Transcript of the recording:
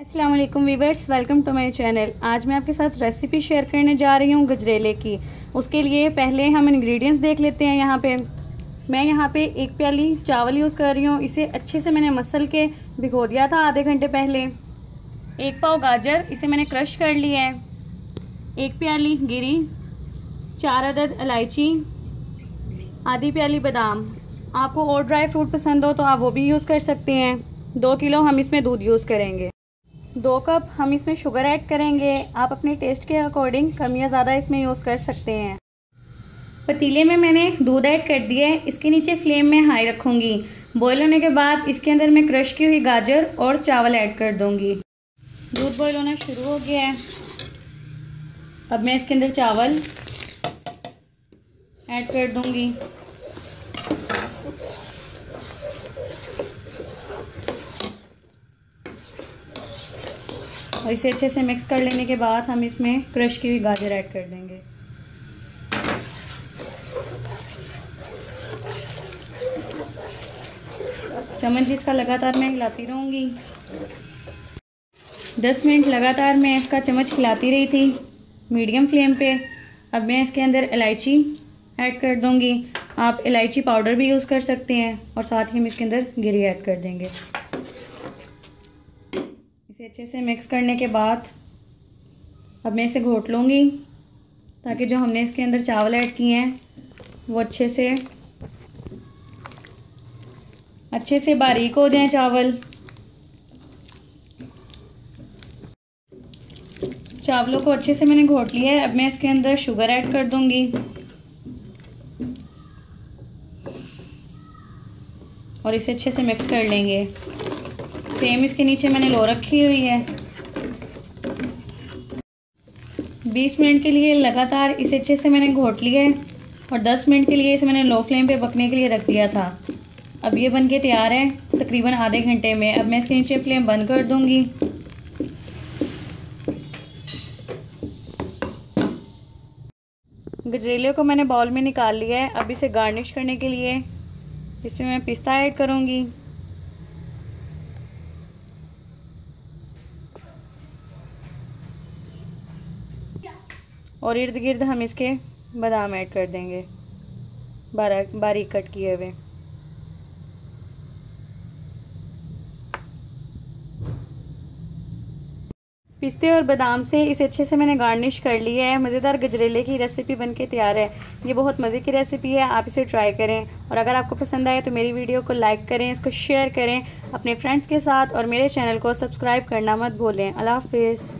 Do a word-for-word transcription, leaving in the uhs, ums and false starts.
अस्सलाम वालेकुम viewers, welcome to my channel. आज मैं आपके साथ रेसिपी शेयर करने जा रही हूँ गजरेले की। उसके लिए पहले हम इंग्रेडिएंट्स देख लेते हैं। यहाँ पे मैं यहाँ पे एक प्याली चावल यूज़ कर रही हूँ। इसे अच्छे से मैंने मसल के भिगो दिया था आधे घंटे पहले। एक पाव गाजर, इसे मैंने क्रश कर लिया है। एक प्याली गिरी, चार अदद इलायची, आधी प्याली बादाम। आपको और ड्राई फ्रूट पसंद हो तो आप वो भी यूज़ कर सकते हैं। दो किलो हम इसमें दूध यूज़ करेंगे। दो कप हम इसमें शुगर ऐड करेंगे। आप अपने टेस्ट के अकॉर्डिंग कम या ज़्यादा इसमें यूज़ कर सकते हैं। पतीले में मैंने दूध ऐड कर दिया है। इसके नीचे फ्लेम में हाई रखूँगी। बॉयल होने के बाद इसके अंदर मैं क्रश की हुई गाजर और चावल ऐड कर दूँगी। दूध बॉयल होना शुरू हो गया है। अब मैं इसके अंदर चावल ऐड कर दूँगी। और इसे अच्छे से मिक्स कर लेने के बाद हम इसमें क्रश की हुई गाजर ऐड कर देंगे। चम्मच इसका लगातार मैं हिलाती रहूँगी। दस मिनट लगातार मैं इसका चम्मच हिलाती रही थी मीडियम फ्लेम पे। अब मैं इसके अंदर इलायची ऐड कर दूँगी। आप इलायची पाउडर भी यूज़ कर सकते हैं। और साथ ही हम इसके अंदर गिरी ऐड कर देंगे। इसे अच्छे से मिक्स करने के बाद अब मैं इसे घोट लूँगी ताकि जो हमने इसके अंदर चावल ऐड किए हैं वो अच्छे से अच्छे से बारीक हो जाएं चावल। चावलों को अच्छे से मैंने घोट लिया है। अब मैं इसके अंदर शुगर ऐड कर दूँगी और इसे अच्छे से मिक्स कर लेंगे। फ्लेम इसके नीचे मैंने लो रखी हुई है। बीस मिनट के लिए लगातार इसे अच्छे से मैंने घोट लिया है और दस मिनट के लिए इसे मैंने लो फ्लेम पे पकने के लिए रख दिया था। अब ये बनके तैयार है तकरीबन आधे घंटे में। अब मैं इसके नीचे फ्लेम बंद कर दूंगी। गजरेले को मैंने बाउल में निकाल लिया है। अब इसे गार्निश करने के लिए इसमें मैं पिस्ता ऐड करूँगी। और इर्द गिर्द हम इसके बादाम ऐड कर देंगे बारीक कट किए हुए। पिस्ते और बादाम से इसे अच्छे से मैंने गार्निश कर लिया है। मज़ेदार गजरेले की रेसिपी बनके तैयार है। ये बहुत मज़े की रेसिपी है, आप इसे ट्राई करें। और अगर आपको पसंद आए तो मेरी वीडियो को लाइक करें, इसको शेयर करें अपने फ्रेंड्स के साथ और मेरे चैनल को सब्सक्राइब करना मत भूलें। अल्लाह हाफिज़।